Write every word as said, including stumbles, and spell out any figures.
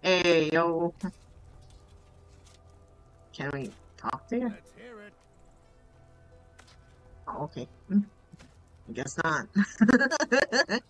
Hey, yo. Can we talk to you? Let's hear it. Oh, okay. I guess not.